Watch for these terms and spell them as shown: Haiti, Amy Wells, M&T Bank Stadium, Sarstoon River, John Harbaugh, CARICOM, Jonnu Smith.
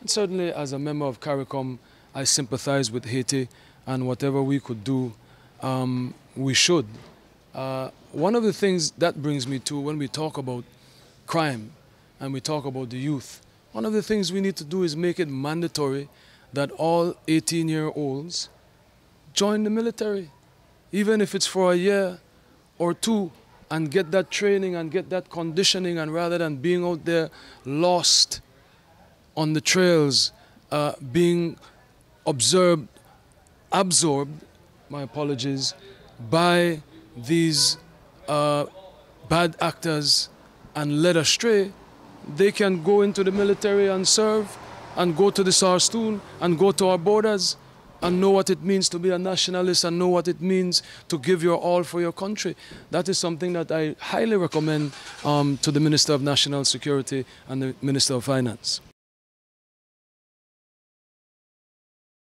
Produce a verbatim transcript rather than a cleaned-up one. And certainly as a member of CARICOM, I sympathize with Haiti, and whatever we could do, um, we should. Uh, one of the things that brings me to when we talk about crime and we talk about the youth, one of the things we need to do is make it mandatory that all eighteen-year-olds join the military, even if it's for a year or two, and get that training and get that conditioning, and rather than being out there lost on the trails, uh, being observed, absorbed, my apologies, by these uh, bad actors and led astray, they can go into the military and serve and go to the Sarstoon and go to our borders and know what it means to be a nationalist and know what it means to give your all for your country. That is something that I highly recommend um, to the Minister of National Security and the Minister of Finance.